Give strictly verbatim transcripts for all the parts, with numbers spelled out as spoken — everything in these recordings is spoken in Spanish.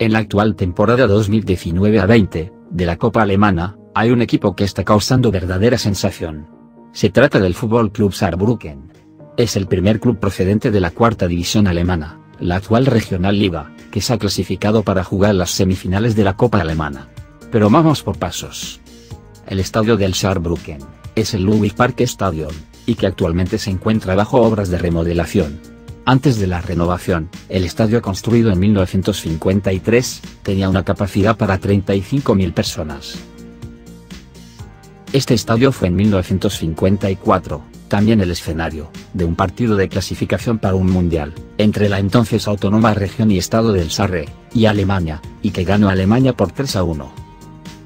En la actual temporada dos mil diecinueve a veinte, de la Copa Alemana, hay un equipo que está causando verdadera sensación. Se trata del Fútbol Club Saarbrücken. Es el primer club procedente de la cuarta división alemana, la actual Regionalliga, que se ha clasificado para jugar las semifinales de la Copa Alemana. Pero vamos por pasos. El estadio del Saarbrücken es el Ludwigsparkstadion, y que actualmente se encuentra bajo obras de remodelación. Antes de la renovación, el estadio construido en mil novecientos cincuenta y tres, tenía una capacidad para treinta y cinco mil personas. Este estadio fue en mil novecientos cincuenta y cuatro, también el escenario, de un partido de clasificación para un mundial, entre la entonces autónoma región y estado del Sarre, y Alemania, y que ganó Alemania por tres a uno.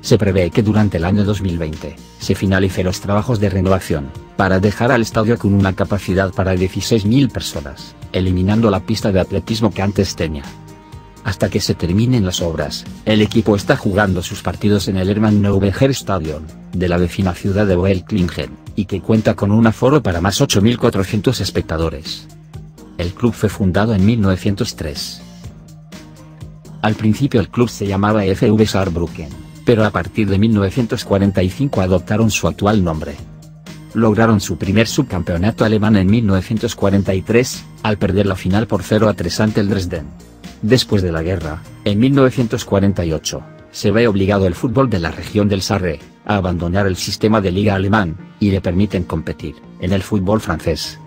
Se prevé que durante el año dos mil veinte, se finalicen los trabajos de renovación, para dejar al estadio con una capacidad para dieciséis mil personas, eliminando la pista de atletismo que antes tenía. Hasta que se terminen las obras, el equipo está jugando sus partidos en el Hermann-Neuberger-Stadion, de la vecina ciudad de Völklingen, y que cuenta con un aforo para más ocho mil cuatrocientos espectadores. El club fue fundado en mil novecientos tres. Al principio el club se llamaba F V Saarbrücken, pero a partir de mil novecientos cuarenta y cinco adoptaron su actual nombre. Lograron su primer subcampeonato alemán en mil novecientos cuarenta y tres, al perder la final por cero a tres ante el Dresden. Después de la guerra, en mil novecientos cuarenta y ocho, se ve obligado el fútbol de la región del Sarre a abandonar el sistema de liga alemán, y le permiten competir en el fútbol francés.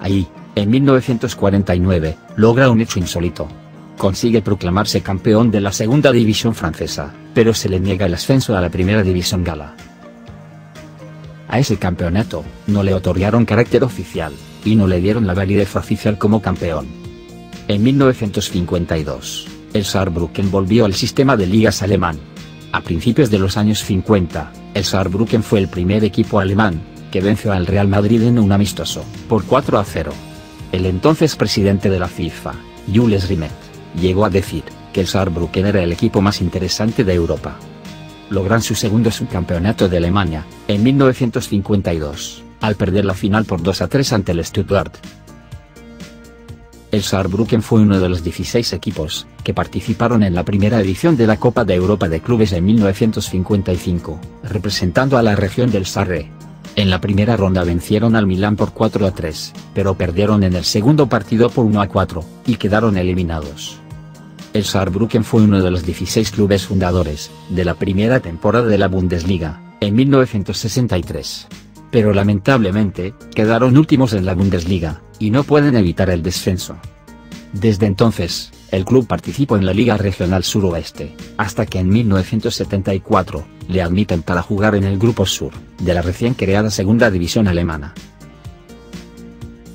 Ahí, en mil novecientos cuarenta y nueve, logra un hecho insólito. Consigue proclamarse campeón de la segunda división francesa, pero se le niega el ascenso a la primera división gala. A ese campeonato, no le otorgaron carácter oficial, y no le dieron la validez oficial como campeón. En mil novecientos cincuenta y dos, el Saarbrücken volvió al sistema de ligas alemán. A principios de los años cincuenta, el Saarbrücken fue el primer equipo alemán, que venció al Real Madrid en un amistoso, por cuatro a cero. El entonces presidente de la FIFA, Jules Rimet, llegó a decir, que el Saarbrücken era el equipo más interesante de Europa. Logran su segundo subcampeonato de Alemania, en mil novecientos cincuenta y dos, al perder la final por dos a tres ante el Stuttgart. El Saarbrücken fue uno de los dieciséis equipos, que participaron en la primera edición de la Copa de Europa de Clubes en mil novecientos cincuenta y cinco, representando a la región del Sarre. En la primera ronda vencieron al Milán por cuatro a tres, pero perdieron en el segundo partido por uno a cuatro, y quedaron eliminados. El Saarbrücken fue uno de los dieciséis clubes fundadores, de la primera temporada de la Bundesliga, en mil novecientos sesenta y tres. Pero lamentablemente, quedaron últimos en la Bundesliga, y no pueden evitar el descenso. Desde entonces, el club participó en la Liga Regional Suroeste, hasta que en mil novecientos setenta y cuatro, le admiten para jugar en el Grupo Sur, de la recién creada segunda división alemana.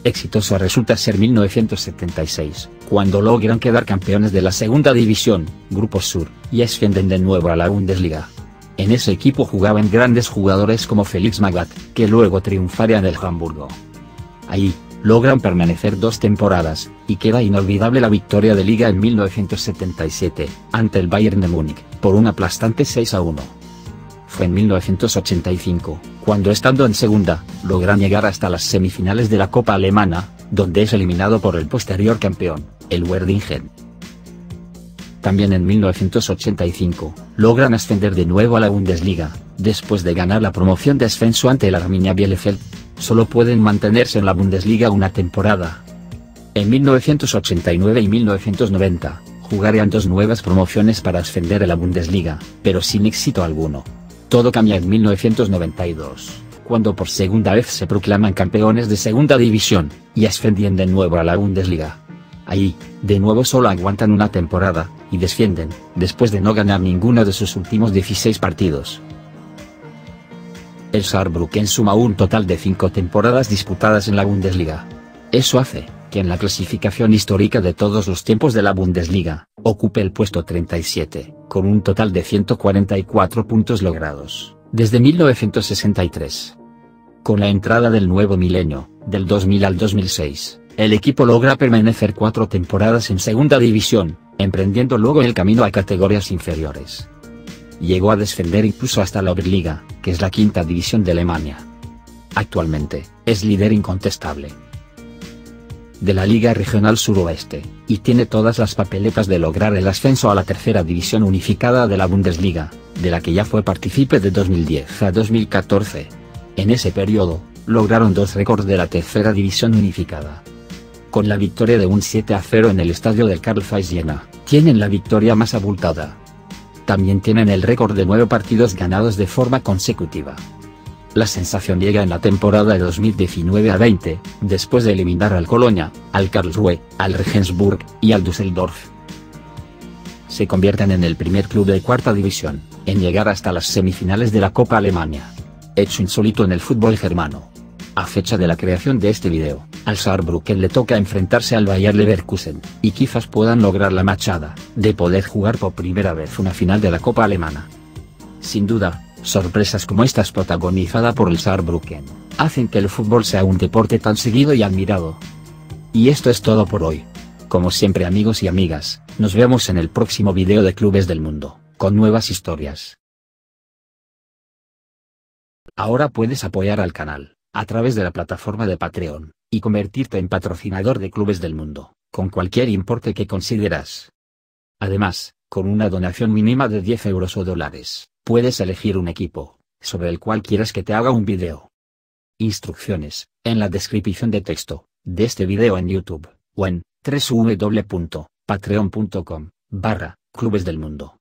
Exitoso resulta ser mil novecientos setenta y seis, cuando logran quedar campeones de la segunda división, Grupo Sur, y ascienden de nuevo a la Bundesliga. En ese equipo jugaban grandes jugadores como Felix Magath, que luego triunfaría en el Hamburgo. Ahí, logran permanecer dos temporadas, y queda inolvidable la victoria de Liga en mil novecientos setenta y siete, ante el Bayern de Múnich, por un aplastante seis a uno. Fue en mil novecientos ochenta y cinco, cuando estando en segunda, logran llegar hasta las semifinales de la Copa Alemana, donde es eliminado por el posterior campeón, el Werder. También en mil novecientos ochenta y cinco, logran ascender de nuevo a la Bundesliga, después de ganar la promoción de ascenso ante el Arminia Bielefeld. Solo pueden mantenerse en la Bundesliga una temporada. En mil novecientos ochenta y nueve y mil novecientos noventa, jugarían dos nuevas promociones para ascender a la Bundesliga, pero sin éxito alguno. Todo cambia en mil novecientos noventa y dos, cuando por segunda vez se proclaman campeones de segunda división, y ascendían de nuevo a la Bundesliga. Ahí, de nuevo solo aguantan una temporada, y descienden, después de no ganar ninguno de sus últimos dieciséis partidos. El Saarbrücken suma un total de cinco temporadas disputadas en la Bundesliga. Eso hace que en la clasificación histórica de todos los tiempos de la Bundesliga, ocupe el puesto treinta y siete, con un total de ciento cuarenta y cuatro puntos logrados, desde mil novecientos sesenta y tres. Con la entrada del nuevo milenio, del dos mil al dos mil seis, el equipo logra permanecer cuatro temporadas en segunda división, emprendiendo luego el camino a categorías inferiores. Llegó a descender incluso hasta la Oberliga, que es la quinta división de Alemania. Actualmente, es líder incontestable de la Liga Regional Suroeste, y tiene todas las papeletas de lograr el ascenso a la tercera división unificada de la Bundesliga, de la que ya fue partícipe de dos mil diez a dos mil catorce. En ese periodo, lograron dos récords de la tercera división unificada. Con la victoria de un siete a cero en el estadio del karl jena, tienen la victoria más abultada. También tienen el récord de nueve partidos ganados de forma consecutiva. La sensación llega en la temporada de dos mil diecinueve a veinte, después de eliminar al Colonia, al Karlsruhe, al Regensburg y al Düsseldorf. Se convierten en el primer club de cuarta división en llegar hasta las semifinales de la Copa Alemania. Hecho insólito en el fútbol germano. A fecha de la creación de este video, al Saarbrücken le toca enfrentarse al Bayer Leverkusen, y quizás puedan lograr la machada de poder jugar por primera vez una final de la Copa Alemana. Sin duda, sorpresas como estas protagonizada por el Saarbrücken, hacen que el fútbol sea un deporte tan seguido y admirado. Y esto es todo por hoy. Como siempre, amigos y amigas, nos vemos en el próximo video de Clubes del Mundo, con nuevas historias. Ahora puedes apoyar al canal, a través de la plataforma de Patreon, y convertirte en patrocinador de Clubes del Mundo, con cualquier importe que consideras. Además, con una donación mínima de diez euros o dólares, puedes elegir un equipo sobre el cual quieras que te haga un video. Instrucciones en la descripción de texto de este video en YouTube o en www punto patreon punto com barra Clubes del Mundo.